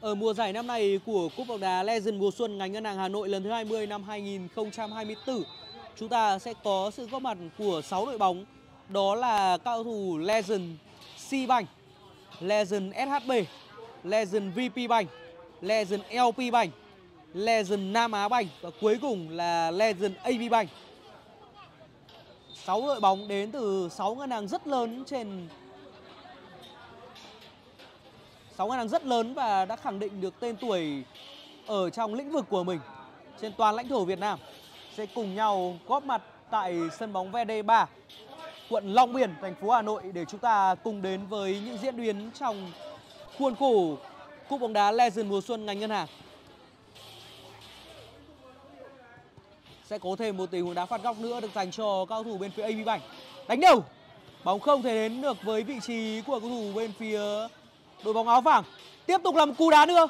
Ở mùa giải năm nay của Cúp bóng đá Legend mùa xuân ngành Ngân hàng Hà Nội lần thứ 20 năm 2024, chúng ta sẽ có sự góp mặt của 6 đội bóng, đó là cao thủ Legend SeaBank, Legend SHB, Legend VP Bank, Legend LPBank, Legend Nam Á Bank và cuối cùng là Legend ABBank. 6 đội bóng đến từ 6 ngân hàng rất lớn trên 6 ngân hàng rất lớn và đã khẳng định được tên tuổi ở trong lĩnh vực của mình trên toàn lãnh thổ Việt Nam, sẽ cùng nhau góp mặt tại sân bóng VD3, quận Long Biên, thành phố Hà Nội để chúng ta cùng đến với những diễn biến trong khuôn khổ Cúp bóng đá Legend mùa xuân ngành ngân hàng. Sẽ có thêm một tình huống đá phạt góc nữa được dành cho cao thủ bên phía ABBank. Đánh đầu, bóng không thể đến được với vị trí của cầu thủ bên phía đội bóng áo vàng. Tiếp tục làm cú đá nữa.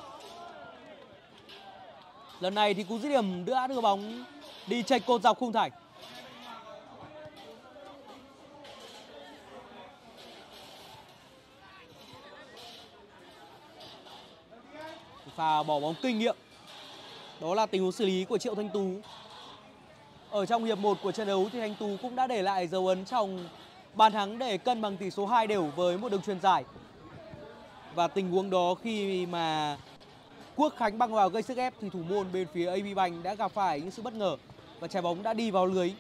Lần này thì cú dứt điểm đã đưa bóng đi chệch cột dọc khung thành. Pha bỏ bóng kinh nghiệm. Đó là tình huống xử lý của Triệu Thanh Tú. Ở trong hiệp 1 của trận đấu thì Thanh Tú cũng đã để lại dấu ấn trong bàn thắng để cân bằng tỷ số 2-2 với một đường chuyền dài. Và tình huống đó khi mà Quốc Khánh băng vào gây sức ép thì thủ môn bên phía ABBank đã gặp phải những sự bất ngờ và trái bóng đã đi vào lưới.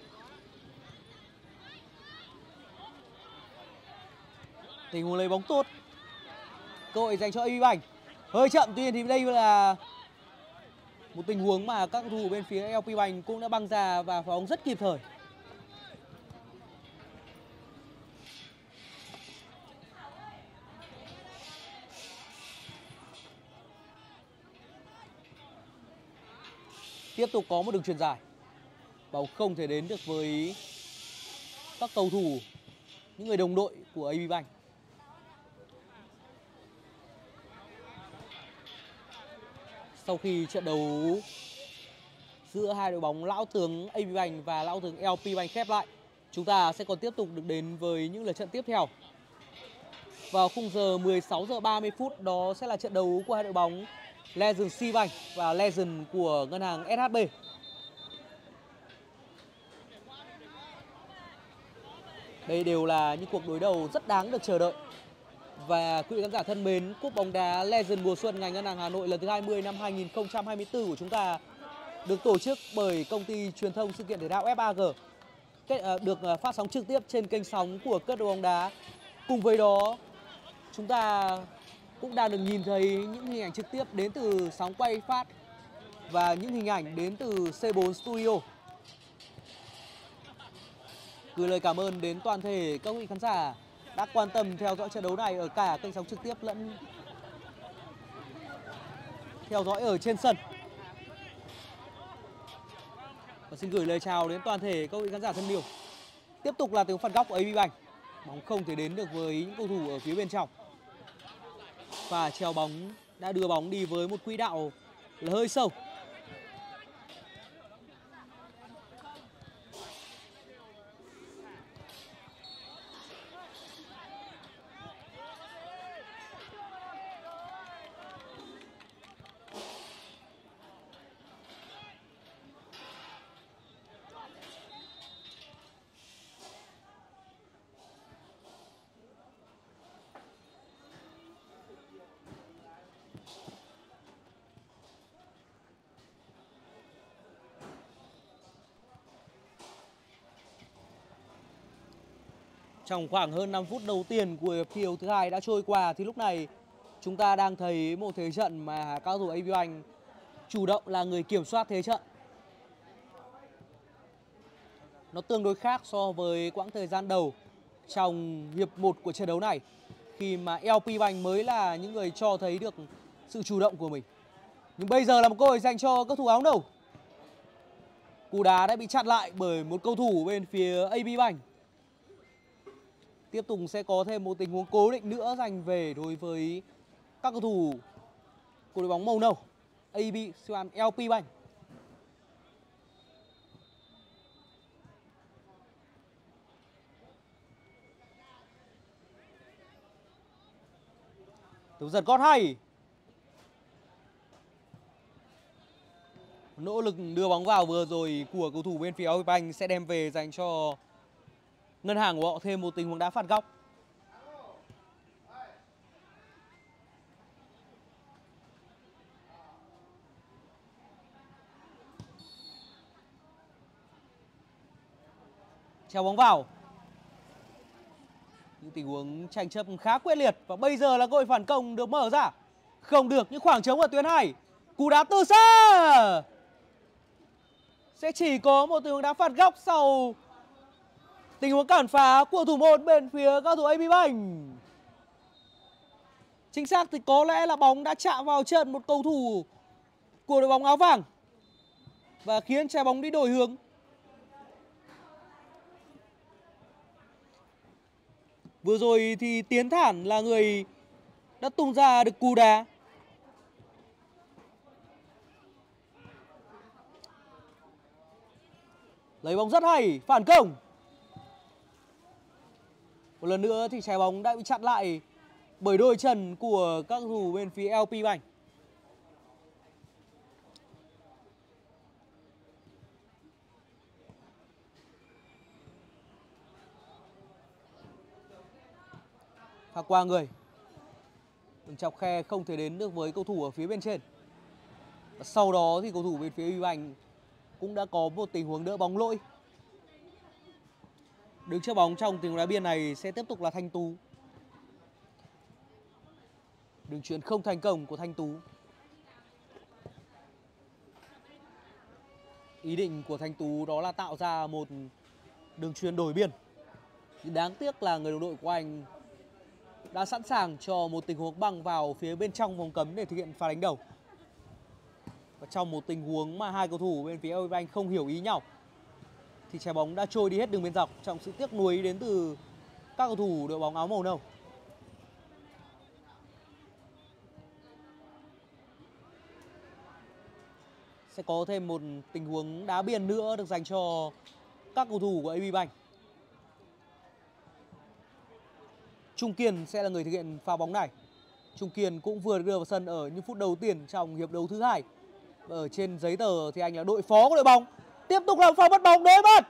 Tình huống lấy bóng tốt, cơ hội dành cho ABBank. Hơi chậm, tuy nhiên thì đây là một tình huống mà các cầu thủ bên phía LPBank cũng đã băng ra và phá bóng rất kịp thời. Tiếp tục có một đường chuyền dài. Bóng không thể đến được với các cầu thủ, những người đồng đội của ABBank. Sau khi trận đấu giữa hai đội bóng lão tướng ABBank và lão tướng LPBank khép lại, chúng ta sẽ còn tiếp tục được đến với những lượt trận tiếp theo. Vào khung giờ 16:30, đó sẽ là trận đấu của hai đội bóng Legend SeaBank và Legend của ngân hàng SHB. Đây đều là những cuộc đối đầu rất đáng được chờ đợi. Và quý vị khán giả thân mến, Cúp bóng đá Legend mùa xuân ngành Ngân hàng Hà Nội lần thứ 20 năm 2024 của chúng ta được tổ chức bởi công ty truyền thông sự kiện thể thao FAG, được phát sóng trực tiếp trên kênh sóng của Kết Nối Bóng Đá. Cùng với đó, chúng ta cũng đang được nhìn thấy những hình ảnh trực tiếp đến từ sóng quay phát và những hình ảnh đến từ C4 Studio. Gửi lời cảm ơn đến toàn thể các vị khán giả đã quan tâm theo dõi trận đấu này ở cả kênh sóng trực tiếp lẫn theo dõi ở trên sân. Và xin gửi lời chào đến toàn thể các vị khán giả thân yêu. Tiếp tục là tiếng phạt góc của ABBank. Bóng không thể đến được với những cầu thủ ở phía bên trong. Và treo bóng đã đưa bóng đi với một quỹ đạo là hơi sâu. Trong khoảng hơn 5 phút đầu tiên của hiệp thi đấu thứ hai đã trôi qua thì lúc này chúng ta đang thấy một thế trận mà cao thủ ABBank chủ động là người kiểm soát thế trận. Nó tương đối khác so với quãng thời gian đầu trong hiệp 1 của trận đấu này, khi mà LPBank mới là những người cho thấy được sự chủ động của mình. Nhưng bây giờ là một cơ hội dành cho cầu thủ áo nâu. Cú đá đã bị chặn lại bởi một cầu thủ bên phía ABBank. Tiếp tục sẽ có thêm một tình huống cố định nữa dành về đối với các cầu thủ của đội bóng màu nâu LPBank. Tú giật gót hay, nỗ lực đưa bóng vào vừa rồi của cầu thủ bên phía SeaBank sẽ đem về dành cho ngân hàng của họ thêm một tình huống đá phạt góc. Treo bóng vào. Những tình huống tranh chấp khá quyết liệt và bây giờ là cơ hội phản công được mở ra. Không được, những khoảng trống ở tuyến hai. Cú đá từ xa. Sẽ chỉ có một tình huống đá phạt góc sau tình huống cản phá của thủ môn bên phía các thủ ABBank. Chính xác thì có lẽ là bóng đã chạm vào chân một cầu thủ của đội bóng áo vàng và khiến trái bóng đi đổi hướng. Vừa rồi thì Tiến Thản là người đã tung ra được cú đá. Lấy bóng rất hay, phản công. Một lần nữa thì trái bóng đã bị chặn lại bởi đôi chân của các cầu thủ bên phía LPBank. Phạt qua người. Đường chọc khe không thể đến được với cầu thủ ở phía bên trên. Và sau đó thì cầu thủ bên phía ABBank cũng đã có một tình huống đỡ bóng lỗi. Đứng trước bóng trong tình huống đá biên này sẽ tiếp tục là Thanh Tú. Đường chuyền không thành công của Thanh Tú. Ý định của Thanh Tú đó là tạo ra một đường chuyền đổi biên. Đáng tiếc là người đồng đội của anh đã sẵn sàng cho một tình huống băng vào phía bên trong vòng cấm để thực hiện pha đánh đầu. Và trong một tình huống mà hai cầu thủ bên phía ABBank không hiểu ý nhau thì trái bóng đã trôi đi hết đường biên dọc, trong sự tiếc nuối đến từ các cầu thủ đội bóng áo màu nâu. Sẽ có thêm một tình huống đá biên nữa được dành cho các cầu thủ của ABBank. Trung Kiên sẽ là người thực hiện pha bóng này. Trung Kiên cũng vừa đưa vào sân ở những phút đầu tiên trong hiệp đấu thứ hai. Ở trên giấy tờ thì anh là đội phó của đội bóng. Tiếp tục làm pha mất bóng đối mặt.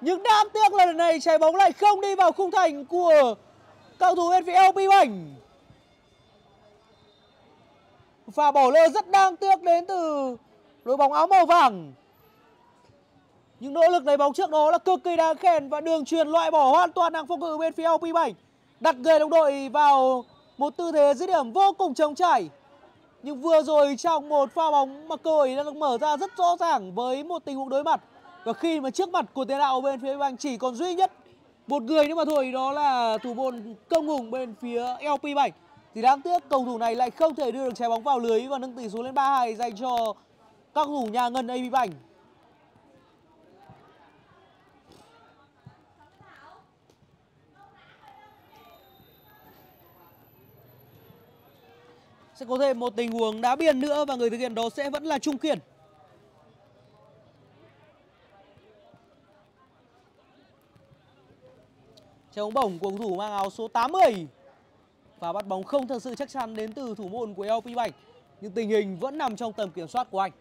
Nhưng đáng tiếc lần này trái bóng lại không đi vào khung thành của cầu thủ bên phía LPBank. Pha bỏ lỡ rất đáng tiếc đến từ đội bóng áo màu vàng. Những nỗ lực lấy bóng trước đó là cực kỳ đáng khen và đường chuyền loại bỏ hoàn toàn hàng phòng ngự bên phía LPBank, đặt người đồng đội vào một tư thế dứt điểm vô cùng trống trải. Nhưng vừa rồi trong một pha bóng mà cơ hội đã được mở ra rất rõ ràng với một tình huống đối mặt. Và khi mà trước mặt của tiền đạo bên phía ABBank chỉ còn duy nhất một người nữa mà thôi, đó là thủ môn Công Hùng bên phía LPBank. Thì đáng tiếc cầu thủ này lại không thể đưa được trái bóng vào lưới và nâng tỷ số lên 3-2 dành cho các cầu thủ nhà ngân ABBank. Sẽ có thêm một tình huống đá biên nữa và người thực hiện đó sẽ vẫn là Trung Kiên. Trái bóng bổng của cầu thủ mang áo số 80 và bắt bóng không thực sự chắc chắn đến từ thủ môn của LPBank, nhưng tình hình vẫn nằm trong tầm kiểm soát của anh.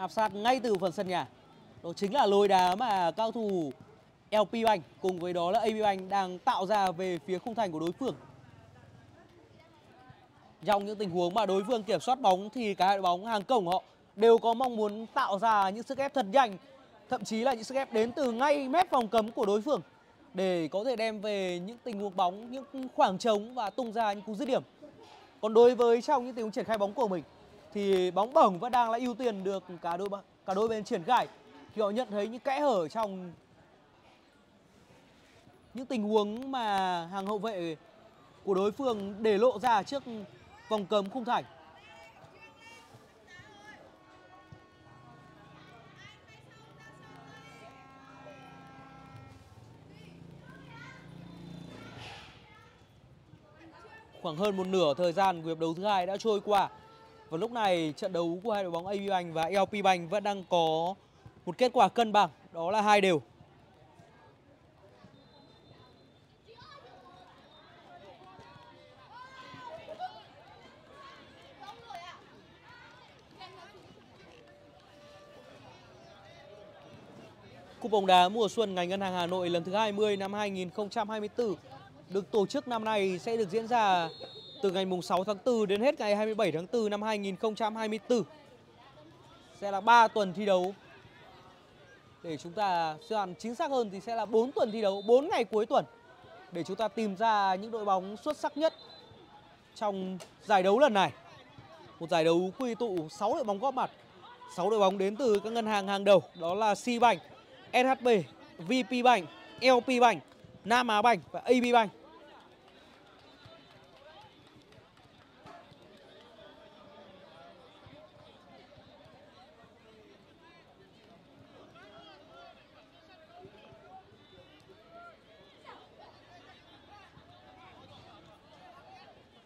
Áp sát ngay từ phần sân nhà. Đó chính là lối đá mà cao thủ LPBank cùng với đó là ABBank đang tạo ra về phía khung thành của đối phương. Trong những tình huống mà đối phương kiểm soát bóng thì cả đội bóng hàng cổng họ đều có mong muốn tạo ra những sức ép thật nhanh, thậm chí là những sức ép đến từ ngay mép vòng cấm của đối phương để có thể đem về những tình huống bóng, những khoảng trống và tung ra những cú dứt điểm. Còn đối với trong những tình huống triển khai bóng của mình thì bóng bổng vẫn đang là ưu tiên được cả đôi bên triển khai khi họ nhận thấy những kẽ hở trong những tình huống mà hàng hậu vệ của đối phương để lộ ra trước vòng cấm khung thành. Khoảng hơn một nửa thời gian của hiệp đấu thứ hai đã trôi qua. Và lúc này trận đấu của hai đội bóng ABBank và LPBank vẫn đang có một kết quả cân bằng, đó là 2 đều. Cúp bóng đá mùa xuân ngành Ngân hàng Hà Nội lần thứ 20 năm 2024 được tổ chức năm nay sẽ được diễn ra từ ngày 6 tháng 4 đến hết ngày 27 tháng 4 năm 2024. Sẽ là 3 tuần thi đấu. Để chúng ta xem chính xác hơn thì sẽ là 4 tuần thi đấu, 4 ngày cuối tuần để chúng ta tìm ra những đội bóng xuất sắc nhất trong giải đấu lần này. Một giải đấu quy tụ 6 đội bóng góp mặt, 6 đội bóng đến từ các ngân hàng hàng đầu, đó là SeaBank, SHB, VP Bank, LPBank, Nam Á Bank và ABBank.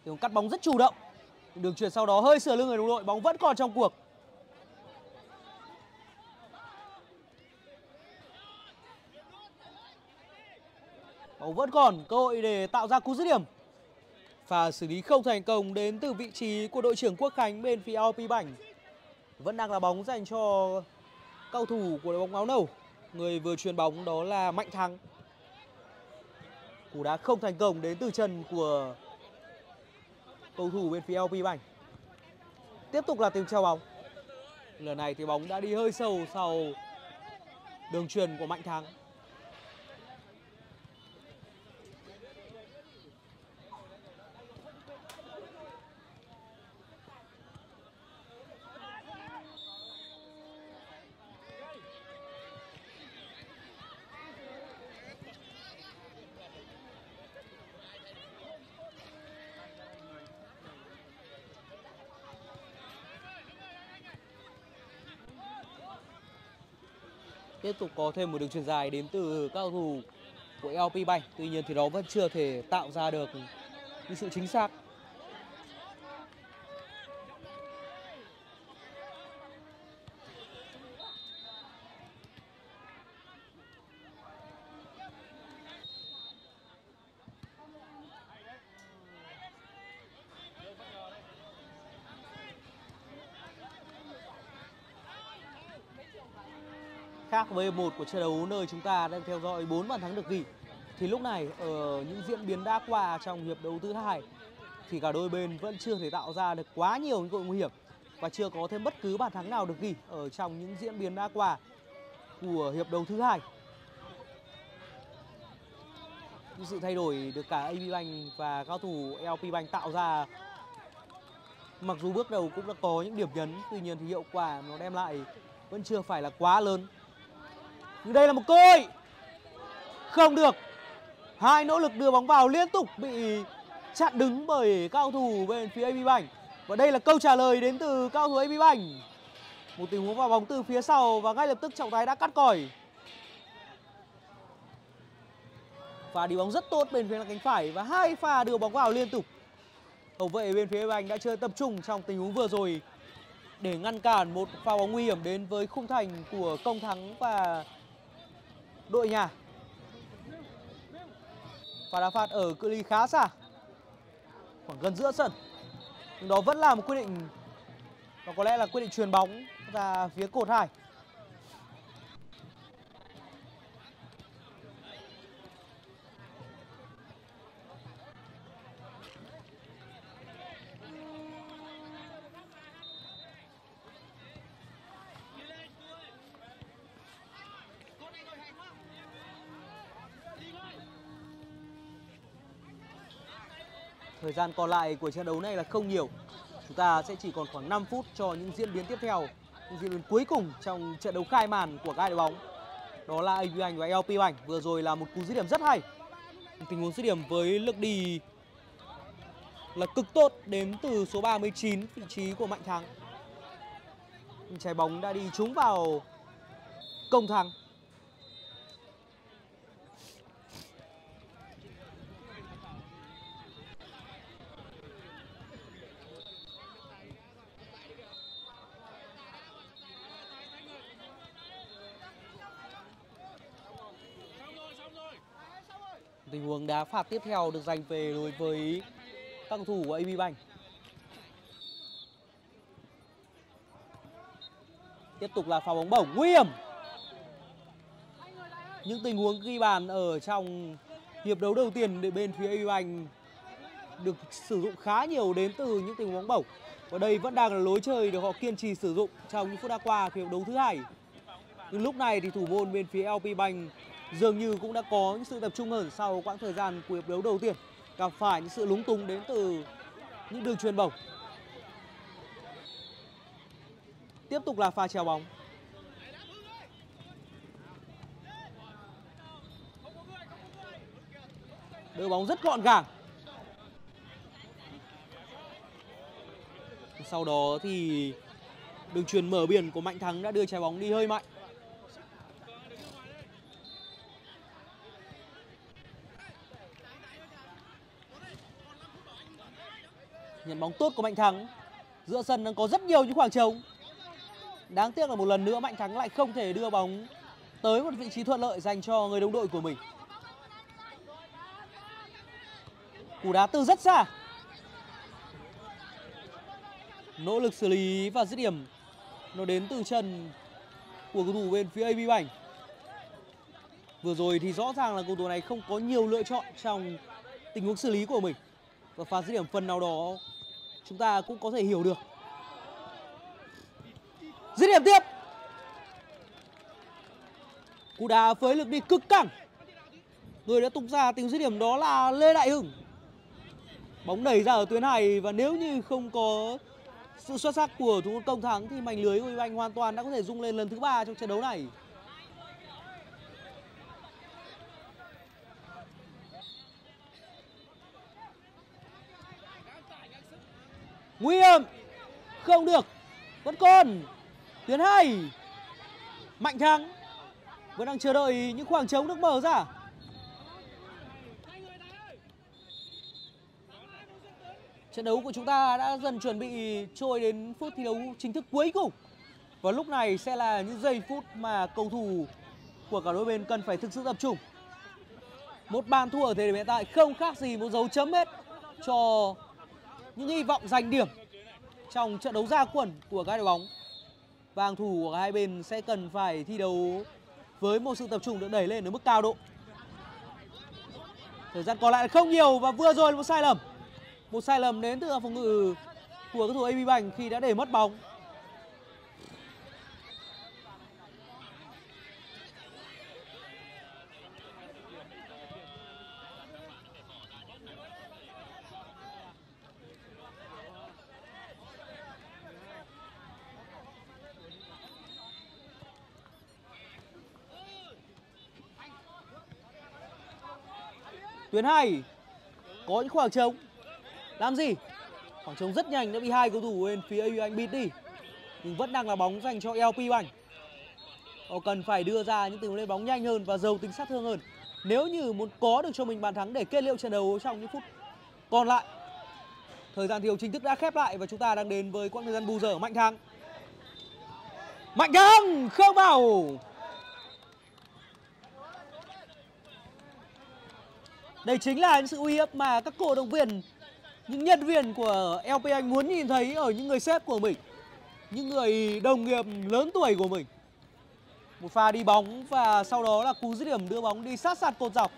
Tiếng cắt bóng rất chủ động. Đường chuyền sau đó hơi sửa lưng người đồng đội, bóng vẫn còn trong cuộc. Vẫn còn cơ hội để tạo ra cú dứt điểm. Và xử lý không thành công đến từ vị trí của đội trưởng Quốc Khánh bên phía LPBank. Vẫn đang là bóng dành cho cầu thủ của đội bóng áo nâu. Người vừa chuyền bóng đó là Mạnh Thắng. Cú đá không thành công đến từ chân của cầu thủ bên phía LPBank. Tiếp tục là tìm treo bóng. Lần này thì bóng đã đi hơi sâu sau đường chuyền của Mạnh Thắng. Tiếp tục có thêm một đường chuyền dài đến từ các cầu thủ của LPBank. Tuy nhiên thì đó vẫn chưa thể tạo ra được những sự chính xác. Khác với một của trận đấu nơi chúng ta đang theo dõi 4 bàn thắng được ghi thì lúc này ở những diễn biến đã qua trong hiệp đấu thứ hai thì cả đôi bên vẫn chưa thể tạo ra được quá nhiều những cơ hội nguy hiểm và chưa có thêm bất cứ bàn thắng nào được ghi ở trong những diễn biến đã qua của hiệp đấu thứ hai. Những sự thay đổi được cả ABBank và cao thủ LPBank tạo ra mặc dù bước đầu cũng đã có những điểm nhấn, tuy nhiên thì hiệu quả nó đem lại vẫn chưa phải là quá lớn. Nhưng đây là một cơ hội. Không được. Hai nỗ lực đưa bóng vào liên tục bị chặn đứng bởi cao thủ bên phía ABBank. Và đây là câu trả lời đến từ cao thủ ABBank. Một tình huống vào bóng từ phía sau và ngay lập tức trọng tài đã cắt còi. Pha đi bóng rất tốt bên phía cánh phải và hai pha đưa bóng vào liên tục. Hậu vệ bên phía ABBank đã chơi tập trung trong tình huống vừa rồi để ngăn cản một pha bóng nguy hiểm đến với khung thành của Công Thắng và đội nhà. Và đá phạt ở cự ly khá xa, khoảng gần giữa sân. Nhưng đó vẫn là một quyết định, và có lẽ là quyết định chuyền bóng ra phía cột 2. Thời gian còn lại của trận đấu này là không nhiều. Chúng ta sẽ chỉ còn khoảng 5 phút cho những diễn biến tiếp theo. Những diễn biến cuối cùng trong trận đấu khai màn của hai đội bóng. Đó là ABBank và LPBank. Vừa rồi là một cú dứt điểm rất hay. Tình huống dứt điểm với lượt đi là cực tốt đến từ số 39, vị trí của Mạnh Thắng. Trái bóng đã đi trúng vào Công Thắng. Tình huống đá phạt tiếp theo được dành về đối với các cầu thủ của ABBank. Tiếp tục là pha bóng bổng nguy hiểm. Những tình huống ghi bàn ở trong hiệp đấu đầu tiên để bên phía ABBank được sử dụng khá nhiều đến từ những tình huống bóng bổng. Và đây vẫn đang là lối chơi được họ kiên trì sử dụng trong những phút đã qua hiệp đấu thứ hai. Nhưng lúc này thì thủ môn bên phía LPBank dường như cũng đã có những sự tập trung hơn sau quãng thời gian của hiệp đấu đầu tiên, gặp phải những sự lúng túng đến từ những đường truyền bổng. Tiếp tục là pha treo bóng. Đưa bóng rất gọn gàng. Sau đó thì đường truyền mở biển của Mạnh Thắng đã đưa trái bóng đi hơi mạnh. Nhận bóng tốt của Mạnh Thắng. Giữa sân đang có rất nhiều những khoảng trống. Đáng tiếc là một lần nữa Mạnh Thắng lại không thể đưa bóng tới một vị trí thuận lợi dành cho người đồng đội của mình. Cú đá từ rất xa. Nỗ lực xử lý và dứt điểm nó đến từ chân của cầu thủ bên phía ABBank. Vừa rồi thì rõ ràng là cầu thủ này không có nhiều lựa chọn trong tình huống xử lý của mình. Và pha dứt điểm phần nào đó chúng ta cũng có thể hiểu được. Dứt điểm tiếp. Cú đá với lực đi cực cẳng. Người đã tung ra tình dứt điểm đó là Lê Đại Hưng. Bóng đẩy ra ở tuyến này và nếu như không có sự xuất sắc của thủ môn Công Thắng thì mảnh lưới của ABBank hoàn toàn đã có thể rung lên lần thứ 3 trong trận đấu này. Nguy hiểm. Không được. Vẫn còn tuyến hay. Mạnh Thắng vẫn đang chờ đợi những khoảng trống được mở ra. Trận đấu của chúng ta đã dần chuẩn bị trôi đến phút thi đấu chính thức cuối cùng. Và lúc này sẽ là những giây phút mà cầu thủ của cả đôi bên cần phải thực sự tập trung. Một bàn thua ở thời điểm hiện tại không khác gì một dấu chấm hết cho những hy vọng giành điểm trong trận đấu ra quần của các đội bóng. Và hàng thủ của hai bên sẽ cần phải thi đấu với một sự tập trung được đẩy lên đến mức cao độ. Thời gian còn lại là không nhiều và vừa rồi là một sai lầm. Một sai lầm đến từ phòng ngự của cầu thủ ABBank khi đã để mất bóng. Tuyến hay có những khoảng trống. Làm gì? Khoảng trống rất nhanh đã bị hai cầu thủ bên phía ABBank bịt đi. Nhưng vẫn đang là bóng dành cho LPBank. Họ cần phải đưa ra những tình huống lên bóng nhanh hơn và giàu tính sát thương hơn nếu như muốn có được cho mình bàn thắng để kết liễu trận đấu trong những phút còn lại. Thời gian thi đấu chính thức đã khép lại và chúng ta đang đến với quãng thời gian bù giờ. Mạnh Thắng. Mạnh Thắng không vào. Đây chính là những sự uy hiếp mà các cổ động viên, những nhân viên của LPBank muốn nhìn thấy ở những người sếp của mình, những người đồng nghiệp lớn tuổi của mình. Một pha đi bóng và sau đó là cú dứt điểm đưa bóng đi sát sạt cột dọc.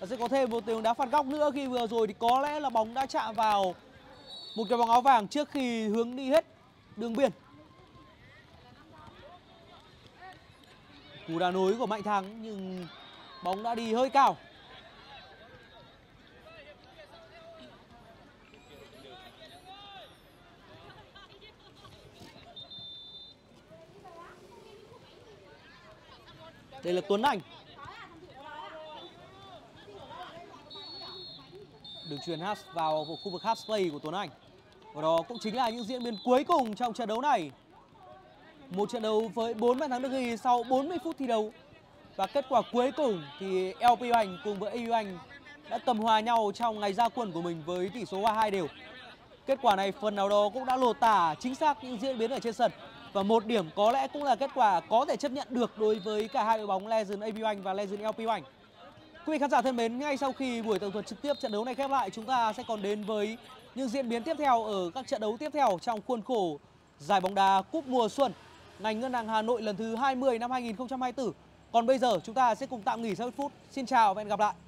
Và sẽ có thêm một tình huống đá phạt góc nữa khi vừa rồi thì có lẽ là bóng đã chạm vào một cái bóng áo vàng trước khi hướng đi hết đường biên. Cú đá nối của Mạnh Thắng nhưng bóng đã đi hơi cao. Đây là Tuấn Anh. Đường truyền vào khu vực half space của Tuấn Anh. Và đó cũng chính là những diễn biến cuối cùng trong trận đấu này. Một trận đấu với 4 bàn thắng được ghi sau 40 phút thi đấu. Và kết quả cuối cùng thì LPBank cùng với ABBank đã cầm hòa nhau trong ngày ra quân của mình với tỷ số 2-2 đều. Kết quả này phần nào đó cũng đã lột tả chính xác những diễn biến ở trên sân. Và một điểm có lẽ cũng là kết quả có thể chấp nhận được đối với cả hai đội bóng Legend ABBank và Legend LPBank. Quý vị khán giả thân mến, ngay sau khi buổi tường thuật trực tiếp trận đấu này khép lại, chúng ta sẽ còn đến với những diễn biến tiếp theo ở các trận đấu tiếp theo trong khuôn khổ giải bóng đá Cúp Mùa Xuân ngành Ngân hàng Hà Nội lần thứ 20 năm 2024. Còn bây giờ chúng ta sẽ cùng tạm nghỉ 60 phút. Xin chào và hẹn gặp lại.